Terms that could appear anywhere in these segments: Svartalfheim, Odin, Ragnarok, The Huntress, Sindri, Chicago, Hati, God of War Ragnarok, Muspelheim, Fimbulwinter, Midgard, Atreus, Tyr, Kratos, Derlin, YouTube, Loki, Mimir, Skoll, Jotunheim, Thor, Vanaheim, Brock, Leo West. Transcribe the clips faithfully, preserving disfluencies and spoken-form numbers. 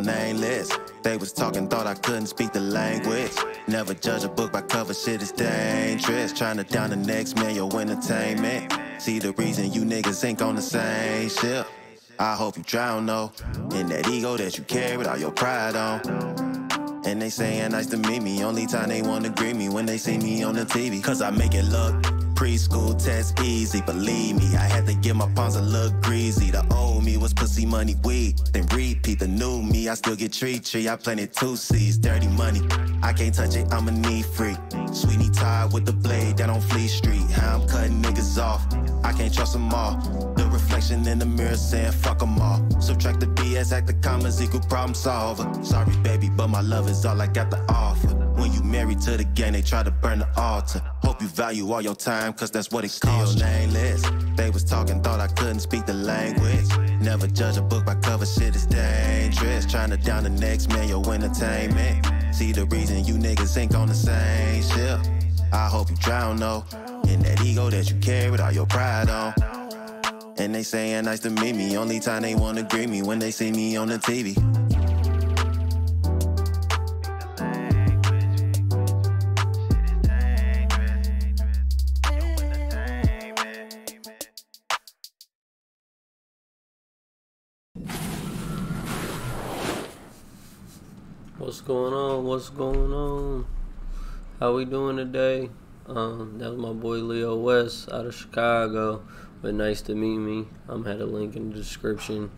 still nameless. They was talking, thought I couldn't speak the language. Never judge a book by cover, shit is dangerous. Trying to down the next man, your entertainment. See the reason you niggas ain't on the same ship. I hope you drown, though, in that ego that you carry with all your pride on. And they saying nice to meet me, only time they wanna greet me when they see me on the T V. Cause I make it look preschool test easy, believe me. I had to give my palms a look greasy. The old me was pussy money weed, then repeat the new me. I still get tree tree, I planted two seeds, dirty money. I can't touch it, I'm a knee freak. Sweetie tied with the blade that on Fleet Street. How I'm cutting niggas off, I can't trust them all. The reflection in the mirror saying fuck them all. Subtract the B S, act the commas, equal problem solver. Sorry baby, but my love is all I got to offer. When you married to the gang, they try to burn the altar. Hope you value all your time, cause that's what it costs. Still nameless. They was talking, thought I couldn't speak the language. Never judge a book by cover, shit is dangerous. Trying to down the next man, your entertainment. See the reason you niggas ain't on the same ship. I hope you drown, though, in that ego that you carry with all your pride on. And they saying nice to meet me, only time they wanna greet me when they see me on the T V. What's going on? What's going on? How we doing today? Um, that was my boy Leo West out of Chicago. But nice to meet me. I'm had a link in the description.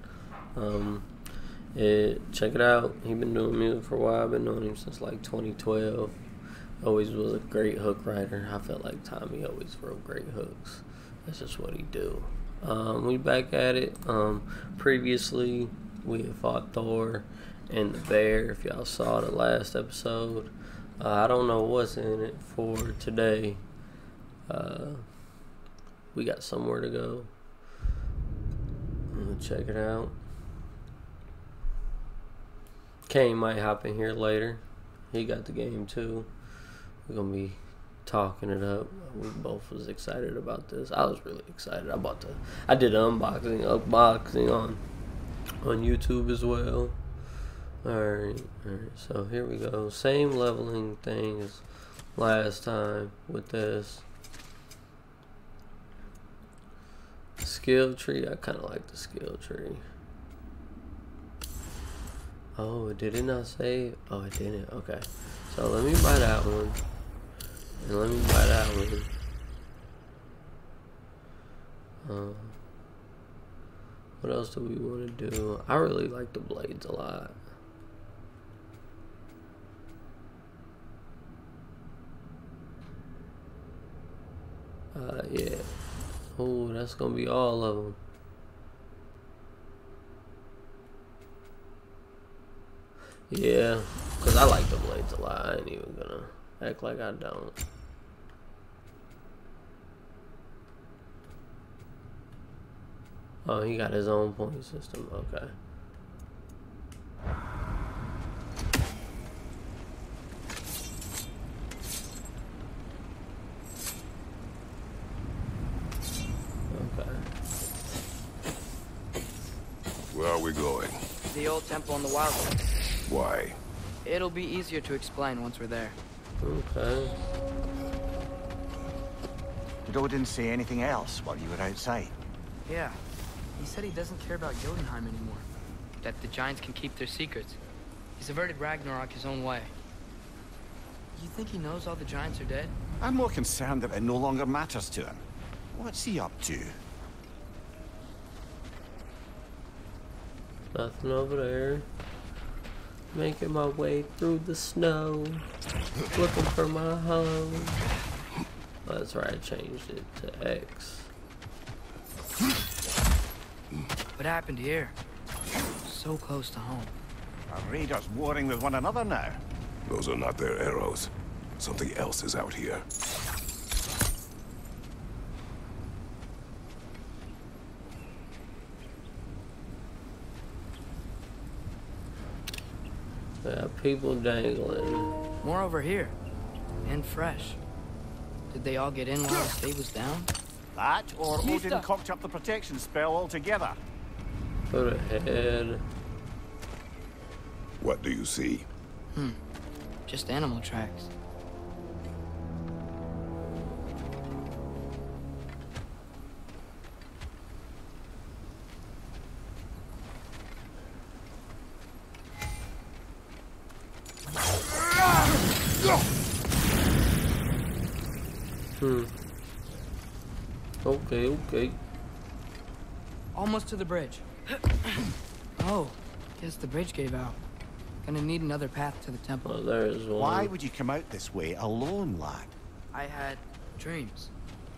Um, it, check it out. He been doing music for a while. I've been knowing him since like twenty twelve. Always was a great hook writer. I felt like Tommy always wrote great hooks. That's just what he do. Um, we back at it. Um, previously we had fought Thor and the bear, if y'all saw the last episode. uh, I don't know what's in it for today. Uh, we got somewhere to go. I'm gonna check it out. Kane might hop in here later. He got the game too. We're gonna be talking it up. We both was excited about this. I was really excited. I bought the I did unboxing unboxing on on YouTube as well. Alright, alright, so here we go. Same leveling thing as last time with this. Skill tree, I kind of like the skill tree. Oh, did it not save? Oh, it didn't, okay. So let me buy that one. And let me buy that one. Um, what else do we want to do? I really like the blades a lot. Uh, yeah. Oh, that's gonna be all of them. Yeah, because I like the blades a lot. I ain't even gonna act like I don't. Oh, he got his own point system. Okay. The old temple in the wild. Why? It'll be easier to explain once we're there. Okay. Did Odin say anything else while you were outside? Yeah. He said he doesn't care about Jotunheim anymore. That the giants can keep their secrets. He's averted Ragnarok his own way. You think he knows all the giants are dead? I'm more concerned that it no longer matters to him. What's he up to? Nothing over there. Making my way through the snow. Looking for my home. Oh, that's right, I changed it to X. What happened here? So close to home. Our raiders warring with one another now. Those are not their arrows. Something else is out here. Yeah, people dangling. More over here. And fresh. Did they all get in while the state was down? That, or Odin cocked up the protection spell altogether. Go ahead. What do you see? Hmm. Just animal tracks. Hmm. Okay, okay. Almost to the bridge. Oh, guess the bridge gave out. Gonna need another path to the temple. Oh, there is one. Why would you come out this way alone, lad? I had dreams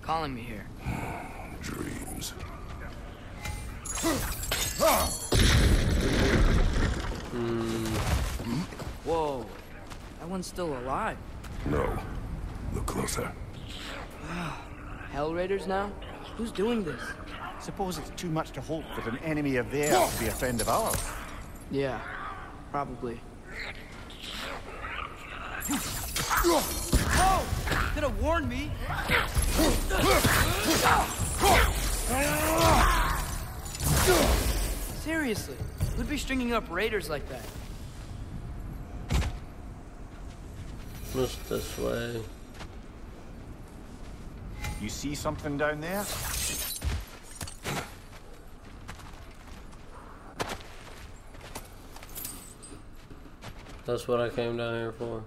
calling me here. Dreams. Mm. Whoa, that one's still alive. No, look closer. Hell raiders now? Who's doing this? Suppose it's too much to hope that an enemy of theirs would be a friend of ours. Yeah. Probably. Oh! Could have warned me. Seriously, who'd be stringing up raiders like that? Just this way. You see something down there? That's what I came down here for.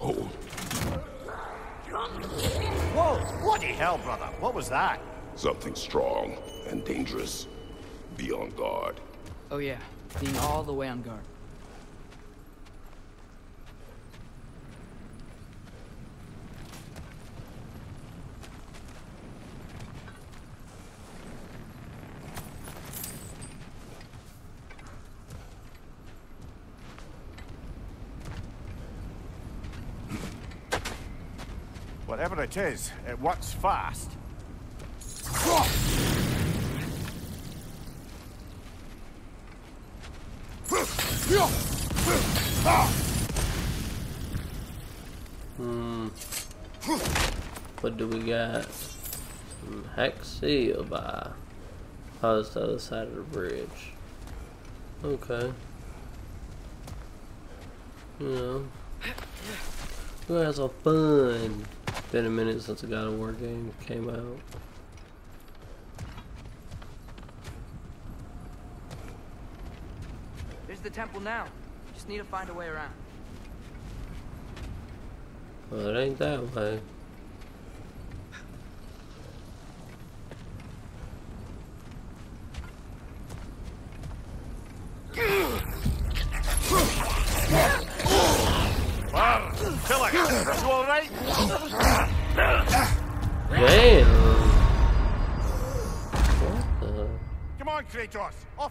Hold. Whoa! Bloody hell, brother! What was that? Something strong and dangerous. Be on guard. Oh yeah, being all the way on guard. Whatever it is, it works fast. Hmm. What do we got? Some hex seal by. Oh, it's the other side of the bridge. Okay. You know. We're gonna have some fun. Been a minute since the God of War game came out. The temple now. Just need to find a way around. Well, it ain't that way. Damn. What the? Come on, Kratos. Off.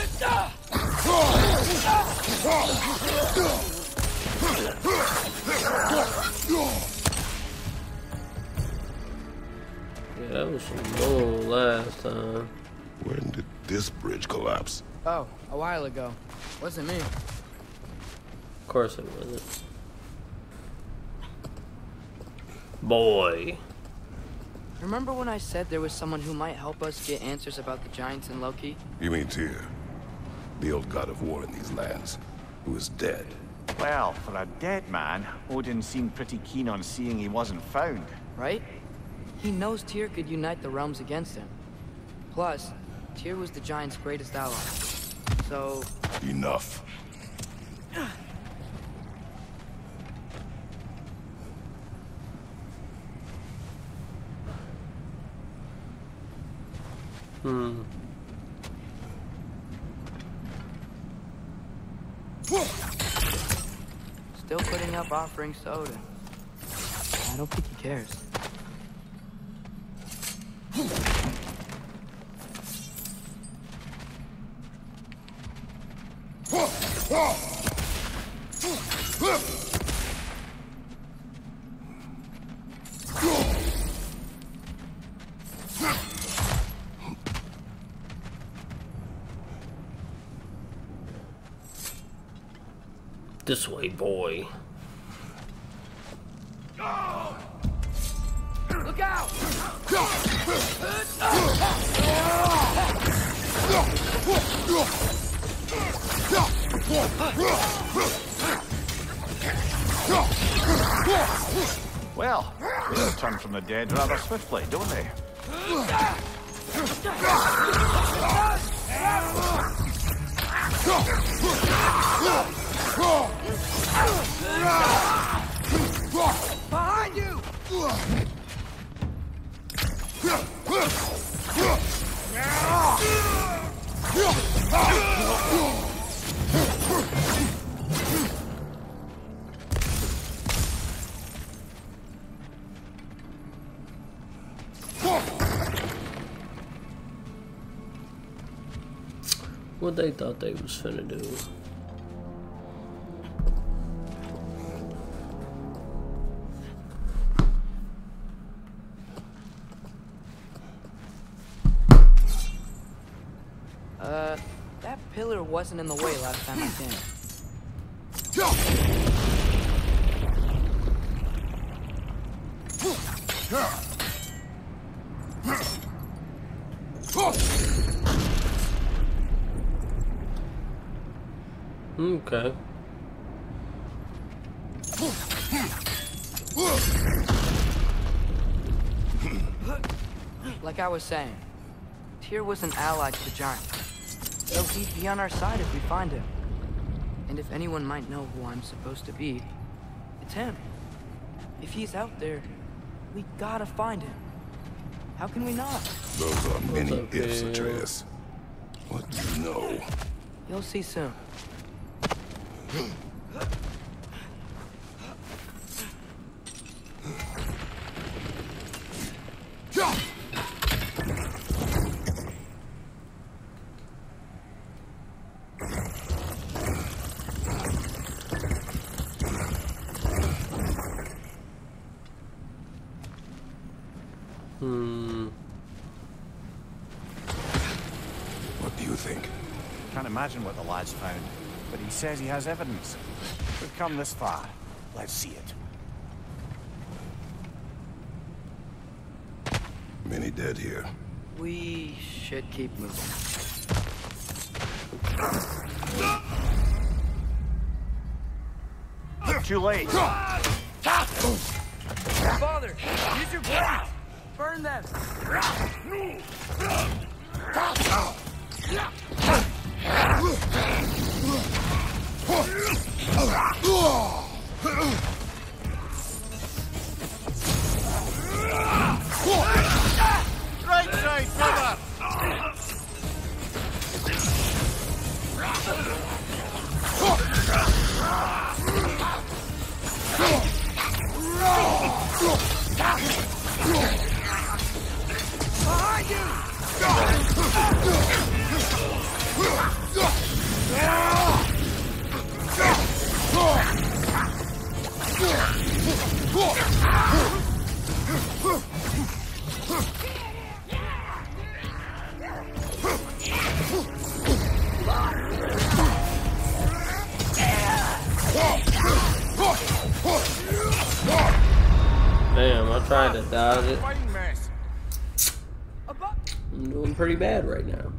That was some low last time. When did this bridge collapse? Oh, a while ago. Wasn't me. Of course it wasn't. Boy. Remember when I said there was someone who might help us get answers about the giants and Loki? You mean Tyr, the old god of war in these lands, who is dead? Well, for a dead man, Odin seemed pretty keen on seeing he wasn't found. Right? He knows Tyr could unite the realms against him. Plus, Tyr was the giant's greatest ally. So... Enough. Hmm. Still putting up offerings to Odin. I don't think he cares. This way, boy. Go! Look out! Well, they return from the dead rather swiftly, don't they? Behind you! What they thought they was finna do. Wasn't in the way last time I came. Okay. Like I was saying, Tyr was an ally to the giant. So he'd be on our side if we find him. And if anyone might know who I'm supposed to be, it's him. If he's out there, we gotta find him. How can we not? Those are many okay. ifs, Atreus. What do you know? You'll see soon. Imagine what the lad's found, but he says he has evidence. We've come this far. Let's see it. Many dead here. We should keep moving. Too late. Father, use your blades. Burn them. Right side, brother! Behind you! Damn, I tried to dodge it. I'm doing pretty bad right now.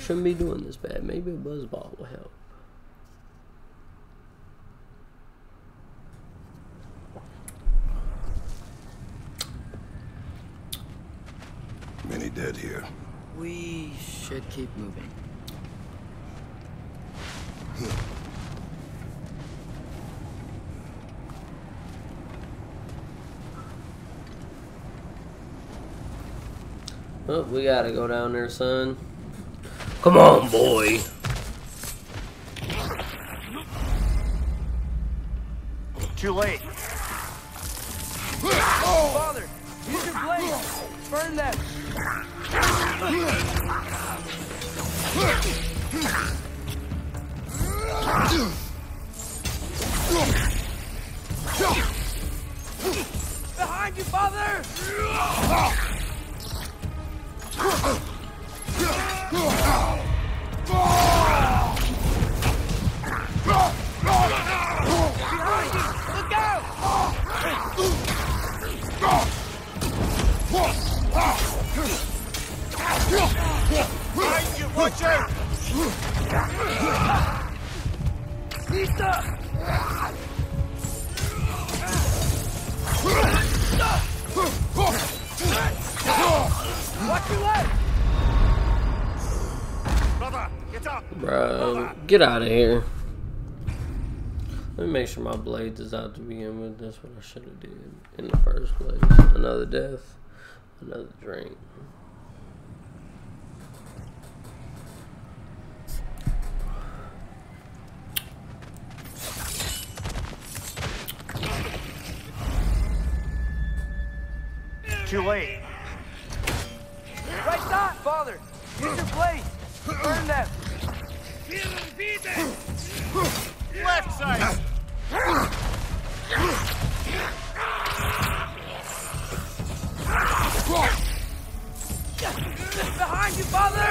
Shouldn't be doing this bad. Maybe a buzz ball will help. Many dead here. We should keep moving. Oh, we gotta go down there, son. Come on, boy. Too late. Oh, father, use your blade. Burn them. Behind you, father. Behind you. Look out! Behind you, watch out! Watch your leg! Brother, get up! Bro, get out of here. Let me make sure my blades is out to begin with. That's what I should have did in the first place. Another death, another drink. Too late. Right side, father. Use your blade. Burn them. Left side. Behind you, father. Behind you, father!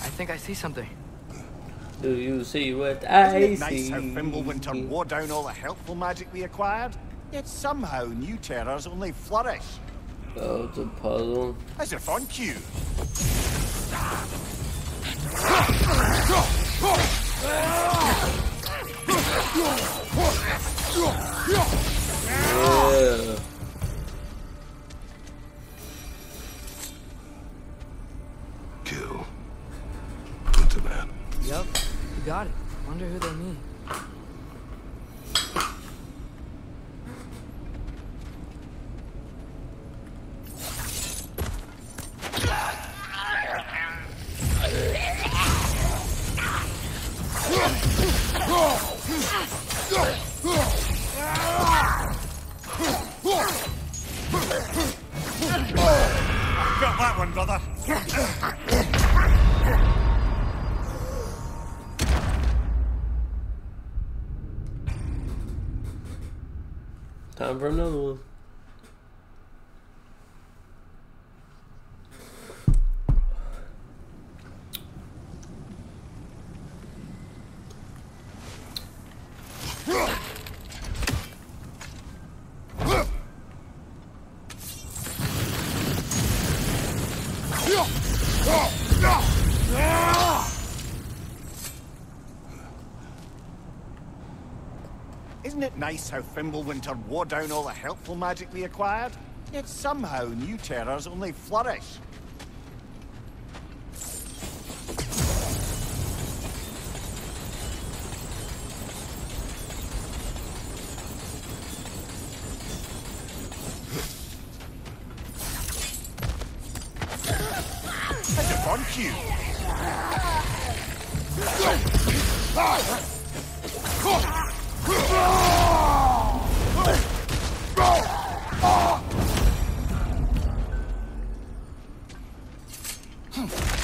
I think I see something. Do you see what I Isn't it see? Nice how Fimbulwinter wore down all the helpful magic we acquired, yet somehow new terrors only flourish. Oh, it's a puzzle. As if on cue. Yeah. Yep, you got it. Wonder who they mean. Got that one, brother. Time for another one. Nice how Fimbulwinter wore down all the helpful magic we acquired, yet somehow new terrors only flourish.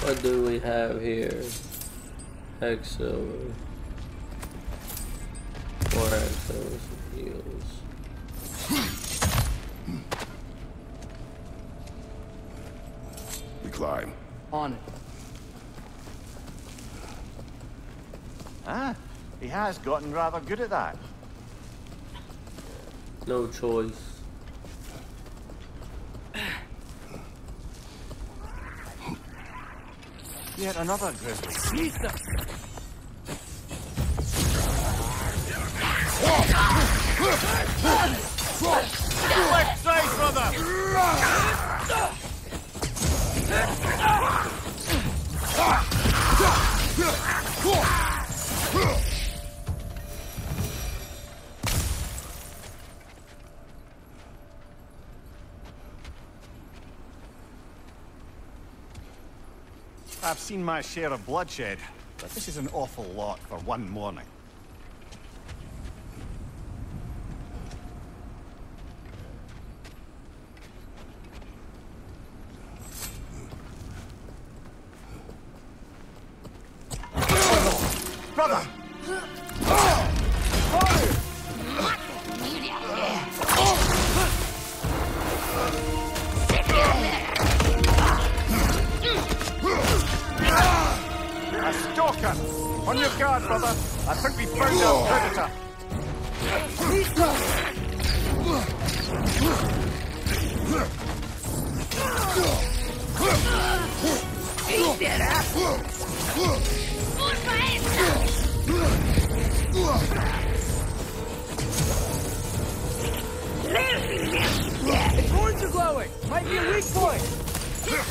What do we have here? Hex over. Four hex overs for heals. We climb. On it. Ah, he has gotten rather good at that. No choice. Yet another grizzly. Jesus. Left side, brother. I've seen my share of bloodshed, but this is an awful lot for one morning. Brother! On your guard, brother! I think we found our predator! He's dead. The cords are glowing! Might be a weak point! He's up!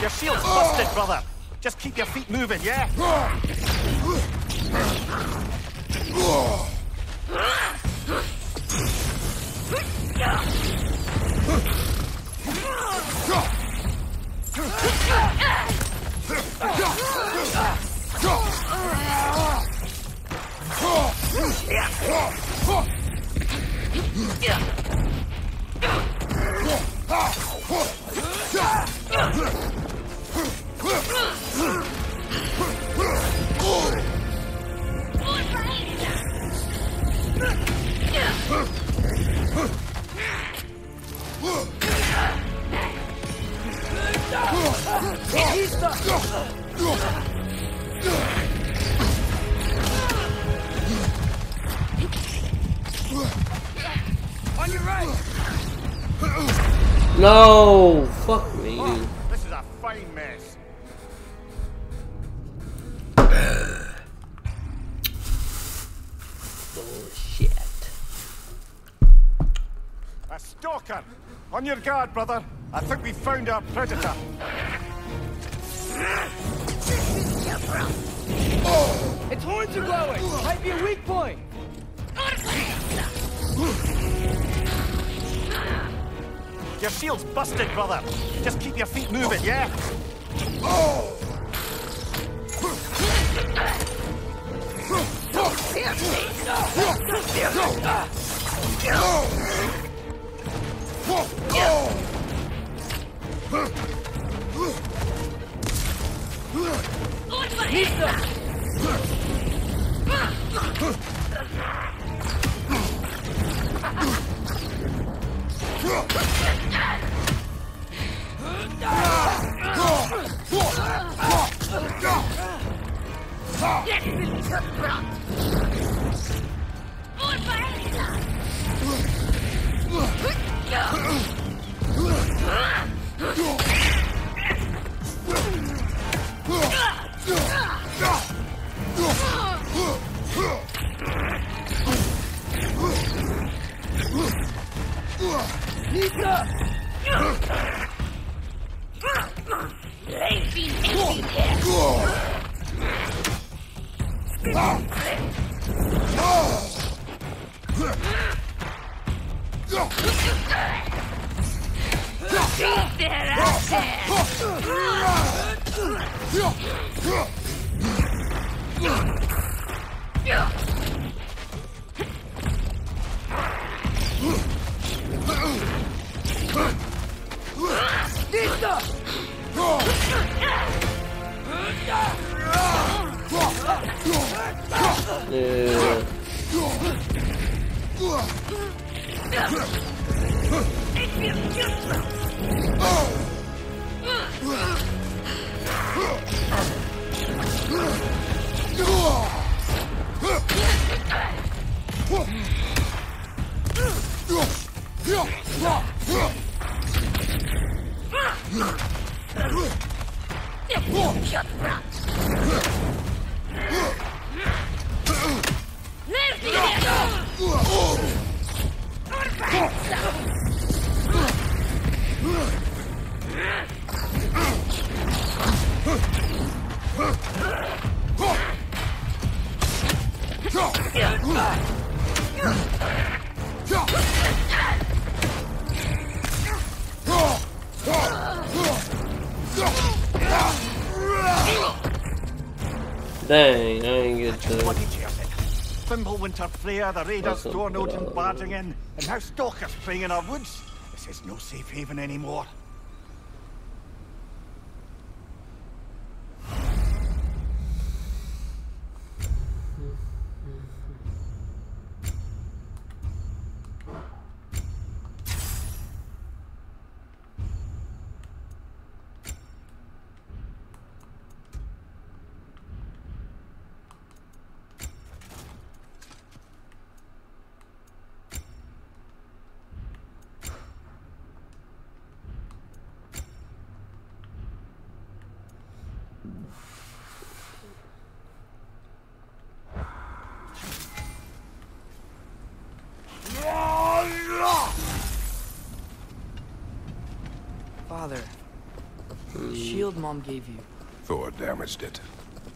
Your shield's busted, brother. Just keep your feet moving, yeah? No, fuck me. Oh, this is a fine mess. Bullshit. A stalker. On your guard, brother. I think we found our predator. Oh. Its horns are glowing. Might be a weak point. Your shield's busted, brother. Just keep your feet moving, yeah? Oh. ¡Listo! Dang, I ain't get to... Bloody German. Fimbulwinter flare, the raiders Dorn Odin barging in, and now stalkers playing in our woods. This is no safe haven anymore. Mom gave you. Thor damaged it,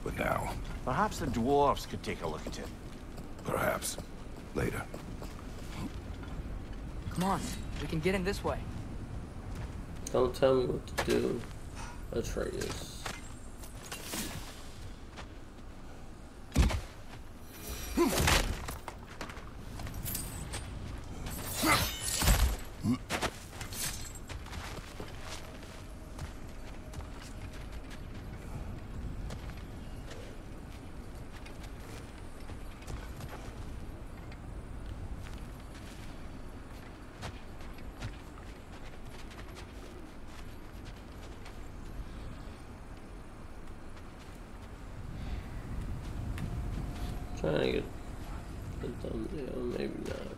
but now... Perhaps the dwarves could take a look at it. Perhaps. Later. Come on, we can get in this way. Don't tell me what to do, Atreus. Trying to get the thumbnail, maybe not.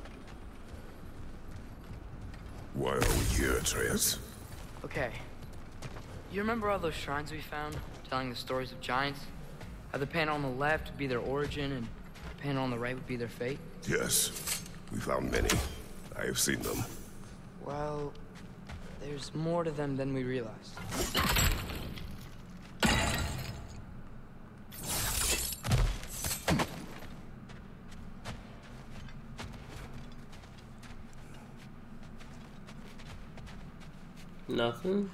Why are we here, Atreus? Okay. You remember all those shrines we found, telling the stories of giants? How the panel on the left would be their origin, and the panel on the right would be their fate? Yes. We found many. I have seen them. Well, there's more to them than we realized. Nothing.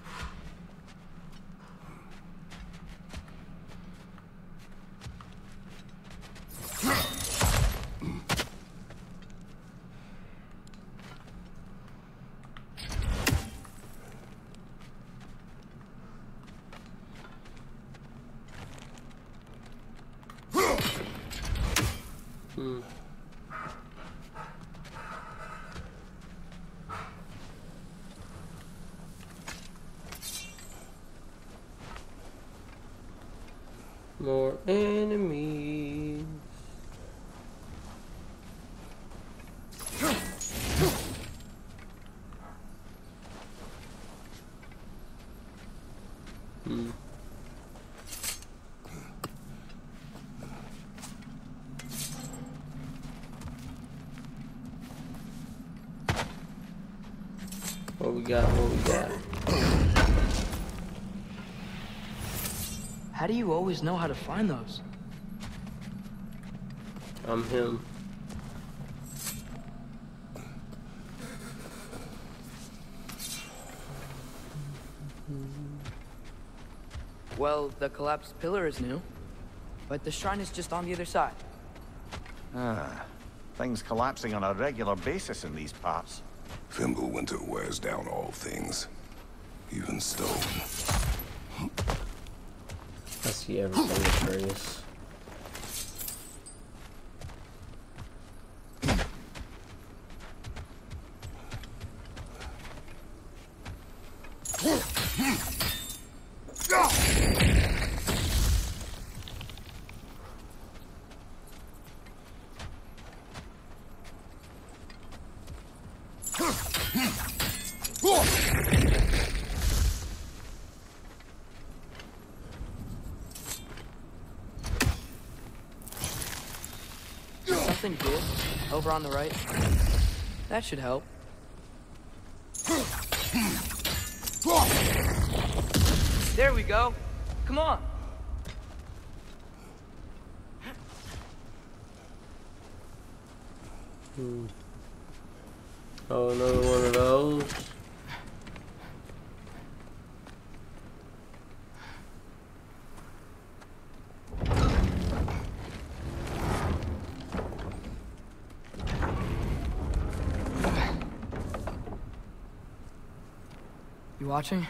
explore enemies. Hmm. What we got, what we got. How do you always know how to find those? I'm him. Well, the collapsed pillar is new, but the shrine is just on the other side. Ah, things collapsing on a regular basis in these parts. Fimbulwinter wears down all things, even stone. I see everything Atreus. Good. Over on the right. That should help. There we go. Come on. Hmm. Oh, another one of those. Watching?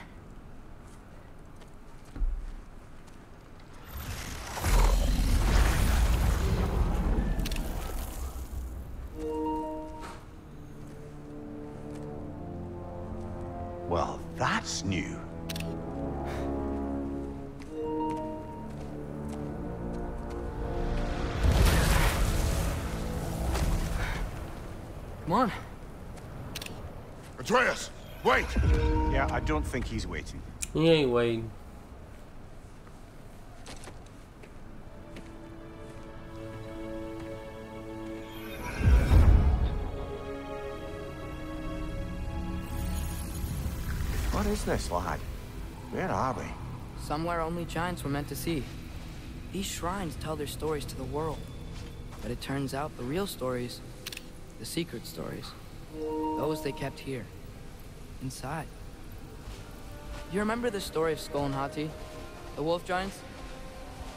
Well, that's new. Come on. Atreus! Wait! Yeah, I don't think he's waiting. He ain't waiting. What is this, lad? Where are we? Somewhere only giants were meant to see. These shrines tell their stories to the world. But it turns out the real stories, the secret stories, those they kept here. Inside. You remember the story of Skoll and Hati? The wolf giants?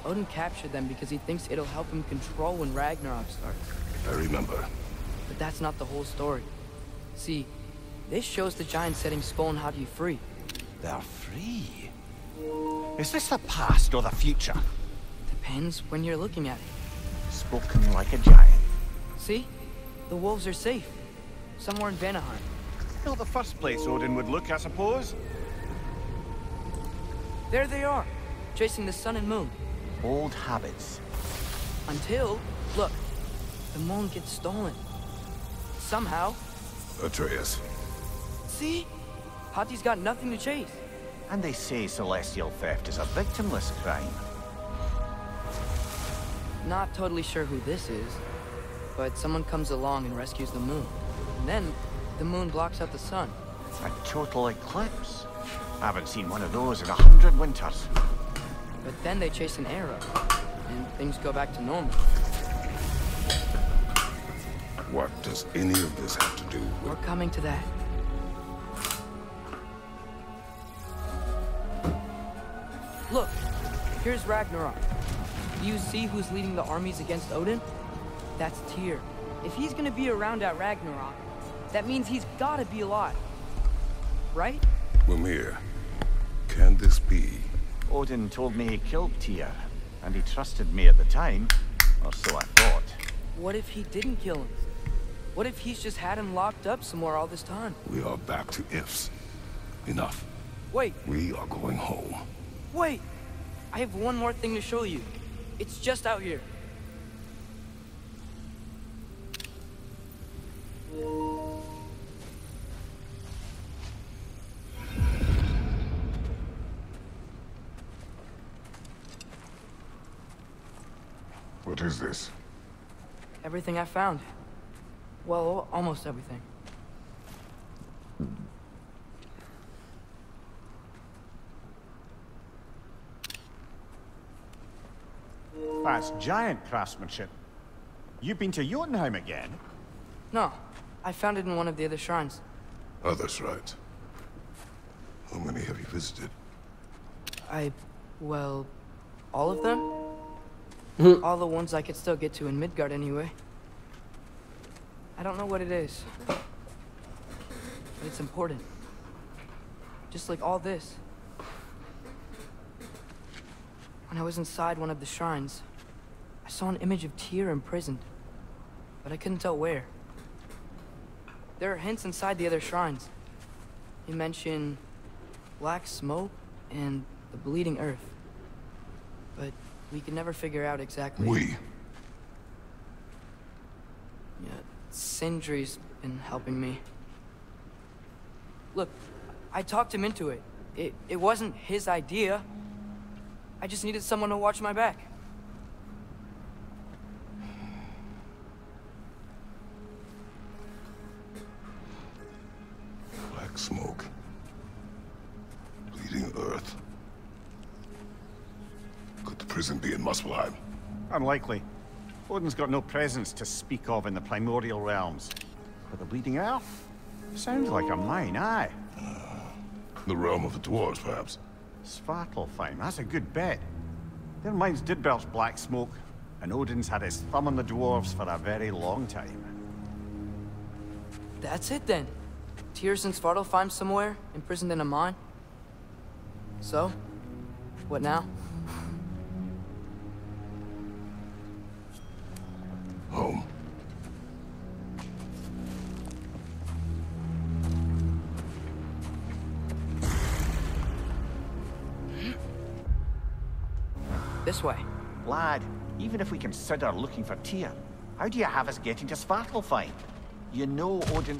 Odin captured them because he thinks it'll help him control when Ragnarok starts. I remember. But that's not the whole story. See, this shows the giants setting Skoll and Hati free. They're free? Is this the past or the future? Depends when you're looking at it. Spoken like a giant. See? The wolves are safe. Somewhere in Vanaheim. Not the first place Odin would look, I suppose. There they are, chasing the sun and moon. Old habits. Until, look, the moon gets stolen. Somehow. Atreus. See? Hati's got nothing to chase. And they say celestial theft is a victimless crime. Not totally sure who this is, but someone comes along and rescues the moon. And then the moon blocks out the sun. A total eclipse? I haven't seen one of those in a hundred winters. But then they chase an arrow, and things go back to normal. What does any of this have to do with... We're coming to that. Look, here's Ragnarok. Do you see who's leading the armies against Odin? That's Tyr. If he's gonna be around at Ragnarok, that means he's gotta be alive, right? Mimir, can this be? Odin told me he killed Tyr, and he trusted me at the time, or so I thought. What if he didn't kill him? What if he's just had him locked up somewhere all this time? We are back to ifs. Enough. Wait. We are going home. Wait! I have one more thing to show you. It's just out here. What is this? Everything I found. Well, almost everything. That's giant craftsmanship. You've been to Jotunheim again? No. I found it in one of the other shrines. Other shrines? How many have you visited? I... well... all of them? All the ones I could still get to in Midgard anyway. I don't know what it is. But it's important. Just like all this. When I was inside one of the shrines, I saw an image of Tyr imprisoned. But I couldn't tell where. There are hints inside the other shrines. You mention black smoke and the bleeding earth. But... we can never figure out exactly... We? Yeah, Sindri's been helping me. Look, I talked him into it. It, it wasn't his idea. I just needed someone to watch my back. Black smoke. Bleeding earth. Prison be in Muspelheim? Unlikely. Odin's got no presence to speak of in the primordial realms. But the Bleeding Earth? Sounds like a mine, aye. Uh, the realm of the dwarves, perhaps? Svartalfheim, that's a good bet. Their mines did belch black smoke, and Odin's had his thumb on the dwarves for a very long time. That's it then. Tyr's in Svartalfheim somewhere, imprisoned in a mine. So? What now? Home. This way. Lad, even if we consider looking for Tyr, how do you have us getting to Svartalfheim? You know Odin...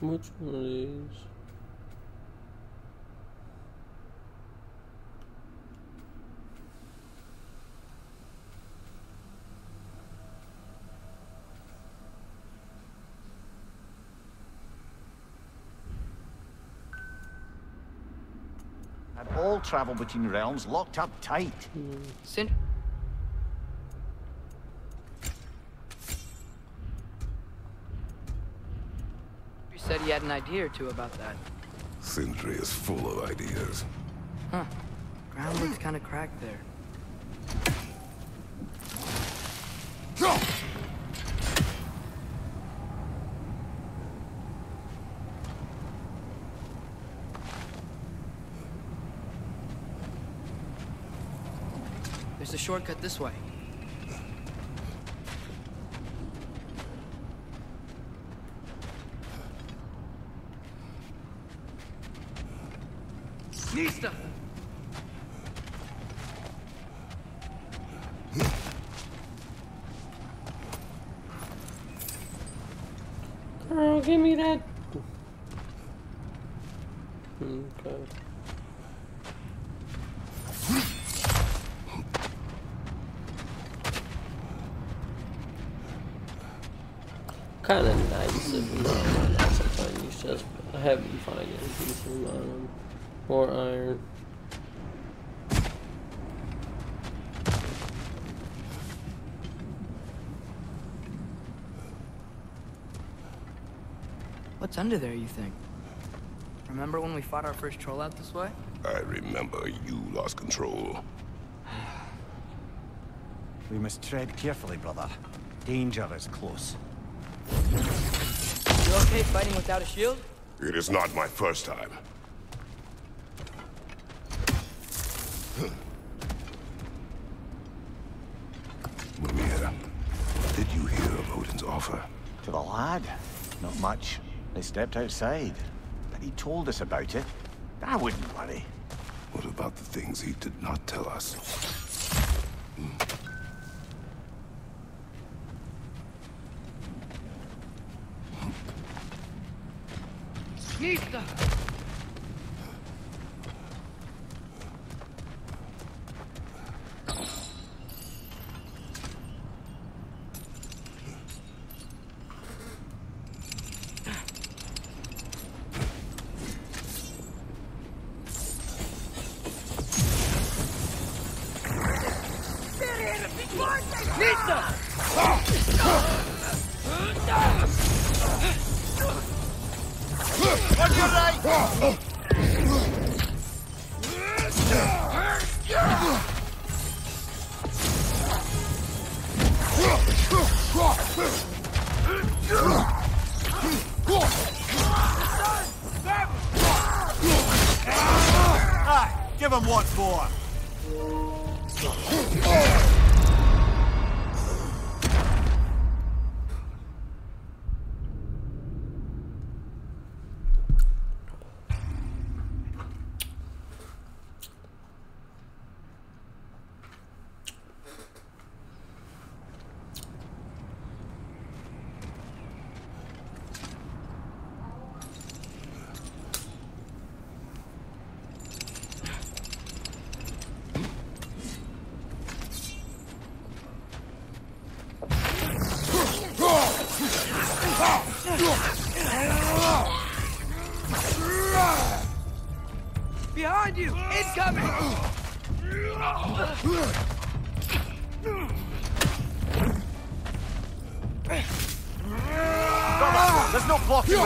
Which one is? Had all travel between realms locked up tight. Mm. Sin. Said he had an idea or two about that. Sindri is full of ideas. Huh. Ground looks kind of cracked there. There's a shortcut this way. Listo. Oh, give me that. Okay. Kind of nice if you don't know sometimes you just haven't found a decent iron or iron. What's under there, you think? Remember when we fought our first troll out this way? I remember you lost control. We must tread carefully, brother. Danger is close. You okay fighting without a shield? It is not my first time. Mimir, what did you hear of Odin's offer? To the lad? Not much. They stepped outside. But he told us about it. I wouldn't worry. What about the things he did not tell us? Mm. Listo.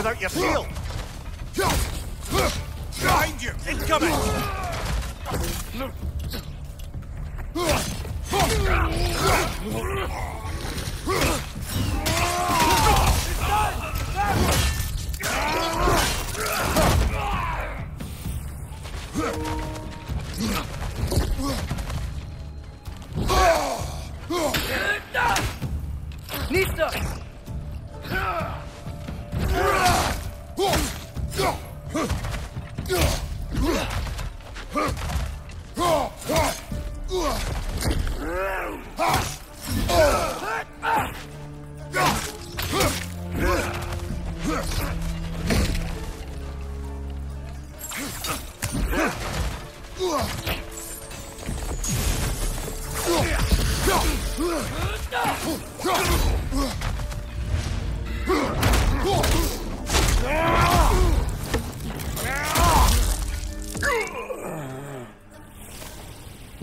Without your shield! Behind you! Incoming!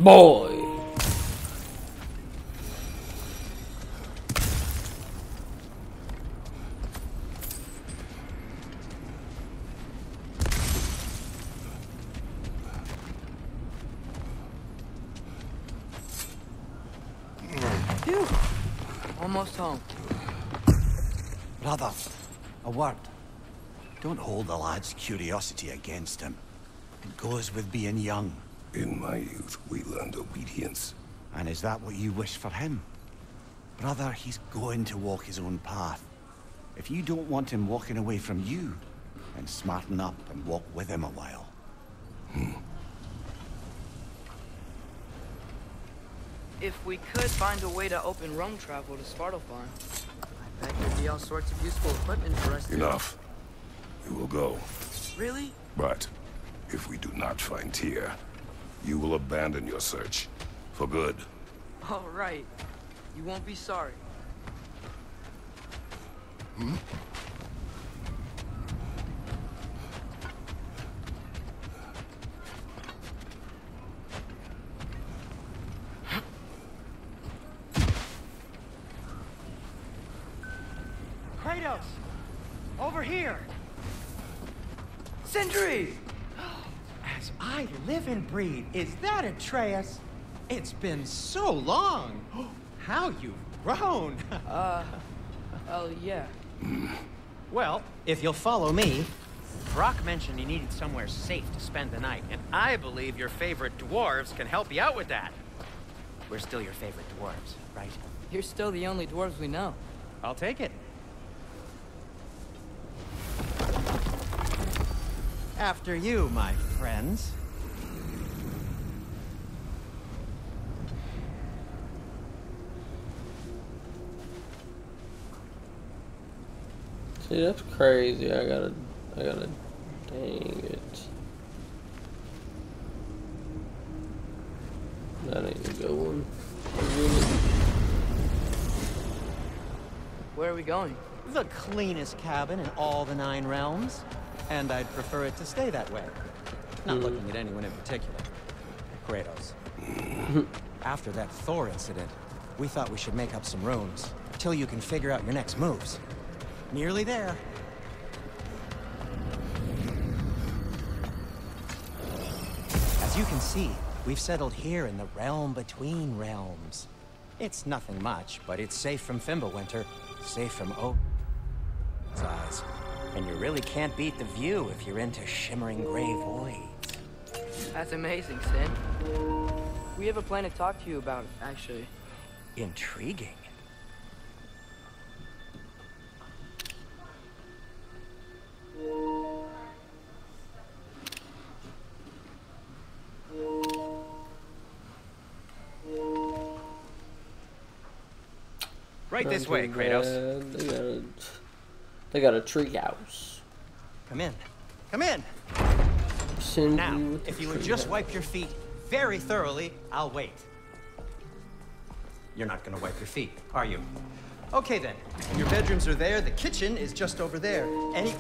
Boy. Phew. Almost home. Brother, a word. Don't hold the lad's curiosity against him. It goes with being young. In my youth, we learned obedience. And is that what you wish for him? Brother, he's going to walk his own path. If you don't want him walking away from you, then smarten up and walk with him a while. Hmm. if we could find a way to open roam travel to Svartalfheim. I bet there'd be all sorts of useful equipment for us. Enough. You will go. Really? But if we do not find Tyr, you will abandon your search. For good. All right. You won't be sorry. Hmm? Kratos! Over here! Sindri! As I live and breathe, is that Atreus? It's been so long! How you've grown! uh, oh yeah. Well, if you'll follow me... Brock mentioned he needed somewhere safe to spend the night, and I believe your favorite dwarves can help you out with that. We're still your favorite dwarves, right? You're still the only dwarves we know. I'll take it. After you, my friends. Dude, that's crazy. I gotta, I gotta, dang it. That ain't a good one. Where are we going? The cleanest cabin in all the nine realms. And I'd prefer it to stay that way. Not mm. looking at anyone in particular. Kratos. After that Thor incident, we thought we should make up some rooms. Till you can figure out your next moves. Nearly there. As you can see, we've settled here in the realm between realms. It's nothing much, but it's safe from Fimbulwinter, safe from Odin's eyes. And you really can't beat the view if you're into shimmering gray voids. That's amazing, Sin. We have a plan to talk to you about, actually. Intriguing. Right this way, Kratos. They got a, they got a tree house. Come in. Come in. Send now, if you would just house. wipe your feet very thoroughly, I'll wait. You're not going to wipe your feet, are you? Okay, then. Your bedrooms are there. The kitchen is just over there. Any...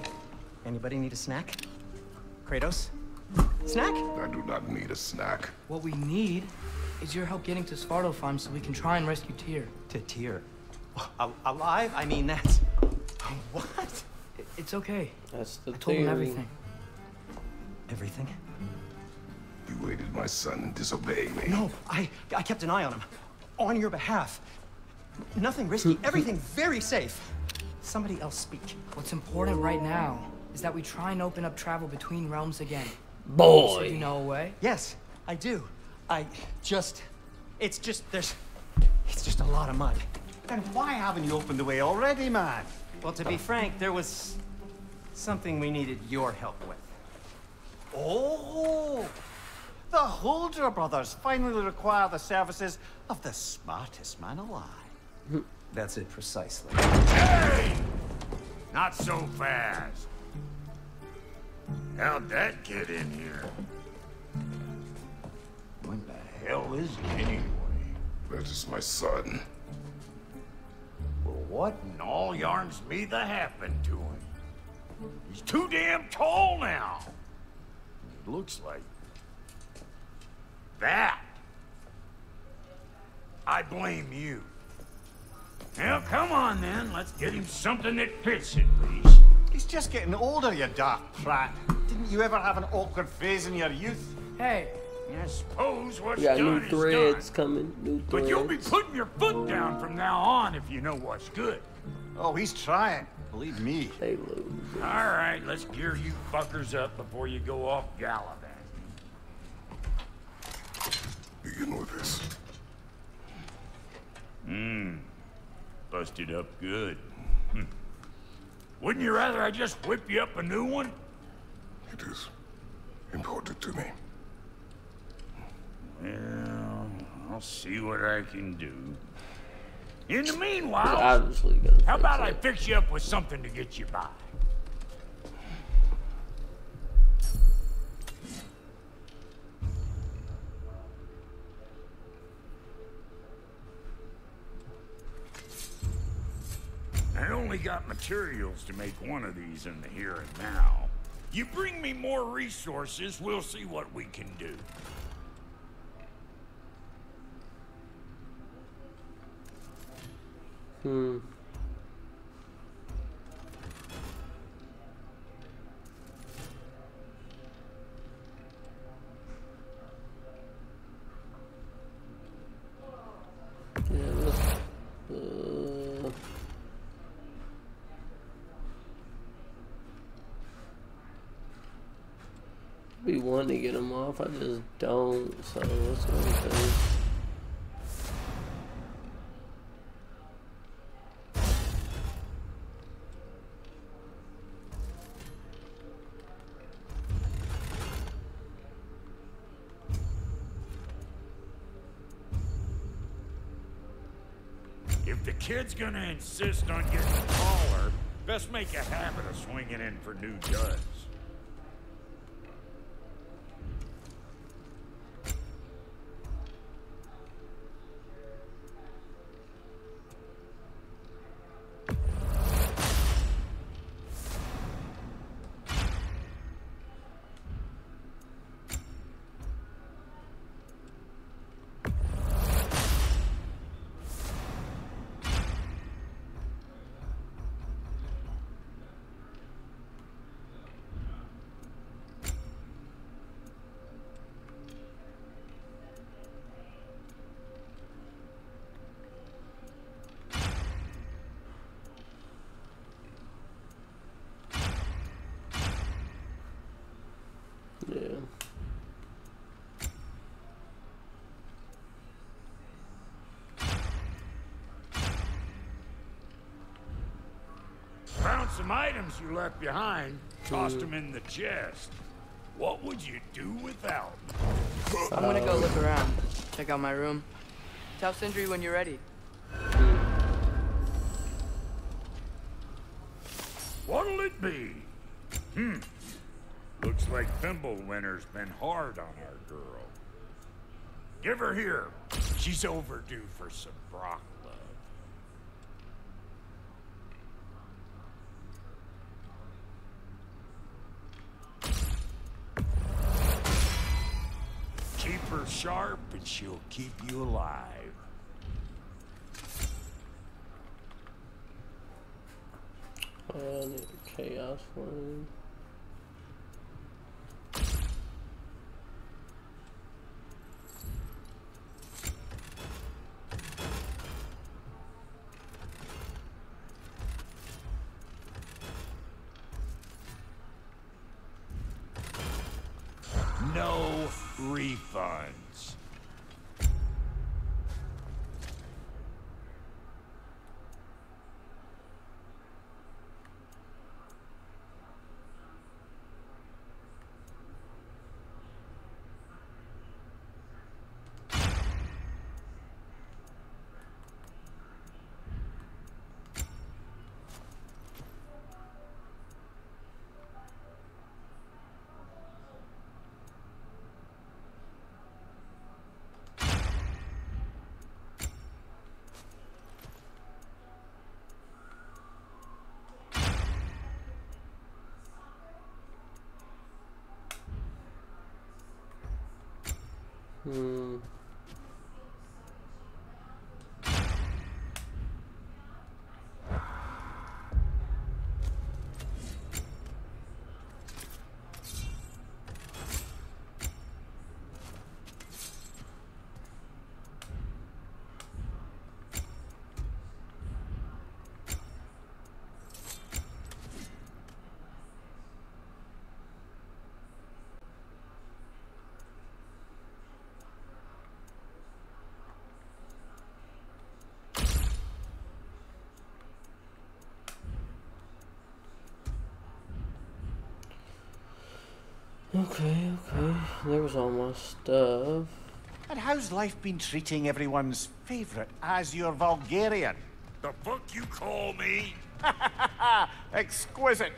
Anybody need a snack? Kratos? Snack? I do not need a snack. What we need is your help getting to Svartalfheim so we can try and rescue Tyr. To Tyr? A alive? I mean, that's... What? It's okay. That's the I told theory. him everything. Everything? You aided my son in disobeying me. No, I, I kept an eye on him. On your behalf. Nothing risky. Everything very safe. Somebody else speak. What's important right now is that we try and open up travel between realms again. Boy. So you know a way? Yes, I do. I just... It's just... There's... It's just a lot of mud. Then why haven't you opened the way already, man? Well, to be frank, there was something we needed your help with. Oh! The Holder brothers finally require the services of the smartest man alive. That's it precisely. Hey! Not so fast. How'd that get in here? When the hell is it anyway? That is my son. Well, what in all yarns me that happened to him? He's too damn tall now. It looks like that. I blame you. Now, come on then. Let's get him something that fits at least. He's just getting older, you daft prat. Didn't you ever have an awkward phase in your youth? Hey. I suppose what's done is done. We got new threads coming. New threads. But you'll be putting your foot down from now on if you know what's good. Oh, he's trying. Believe me. They lose. All right, let's gear you fuckers up before you go off gallivanting. Begin with this. Mmm. Busted up good. Hm. Wouldn't you rather I just whip you up a new one? It is important to me. Well, I'll I'll see what I can do. In the meanwhile, how about I fix you up with something to get you by? I only got materials to make one of these in the here and now. You bring me more resources, we'll see what we can do. Hmm. To get them off, I just don't. So what's going on? If the kid's gonna insist on getting taller, best make a habit of swinging in for new duds. Some items you left behind, tossed them in the chest. What would you do without? So I'm gonna go look around, check out my room. Tell Sindri when you're ready. What'll it be? Hmm. Looks like Fimbulwinter's been hard on our girl. Give her here. She's overdue for some Brock. Sharp, and she'll keep you alive. And chaos one. No refund. Hmm. Okay, okay. There's all my stuff. And how's life been treating everyone's favorite as your Vulgarian? The fuck you call me? Exquisite.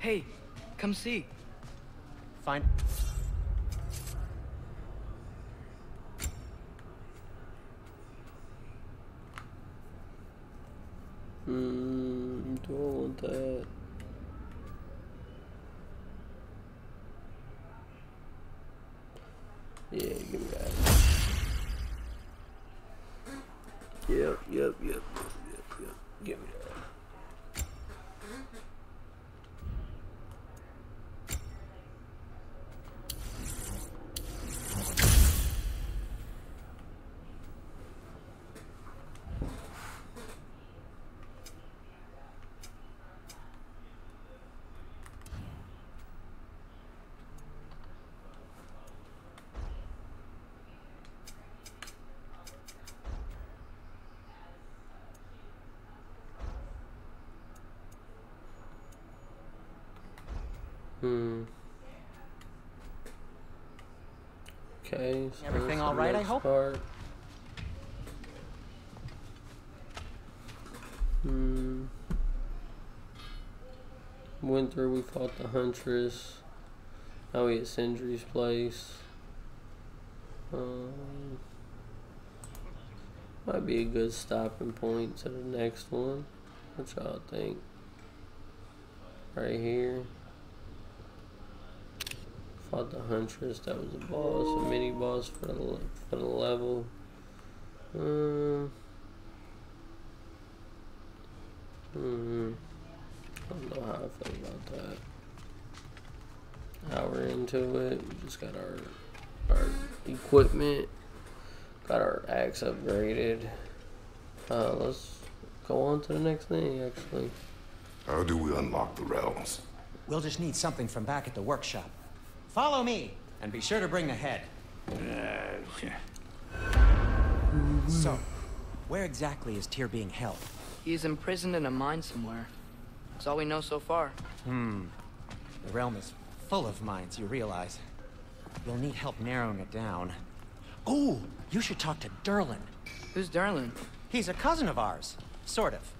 Hey, come see. Fine. Hmm, don't want that. Yeah, give me that. Yep, yep, yep, yep, yep, yep. Give me that. Hmm. Okay. So everything all right, I hope? Part. Hmm. Winter, we fought the Huntress. Now we at Sindri's place. Um, might be a good stopping point to the next one. What y'all think? Right here. Fought the Huntress, that was a boss, a mini boss for the, for the level. Um, hmm. I don't know how I feel about that. Now we're into it. We just got our our equipment, got our axe upgraded. Uh, let's go on to the next thing, actually. How do we unlock the realms? We'll just need something from back at the workshop. Follow me, and be sure to bring the head. Uh, yeah. So, where exactly is Tyr being held? He's imprisoned in a mine somewhere. That's all we know so far. Hmm. The realm is full of mines, you realize. You'll need help narrowing it down. Oh, you should talk to Derlin. Who's Derlin? He's a cousin of ours, sort of.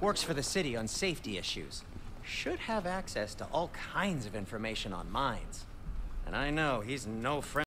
Works for the city on safety issues. Should have access to all kinds of information on mines. And I know he's no friend.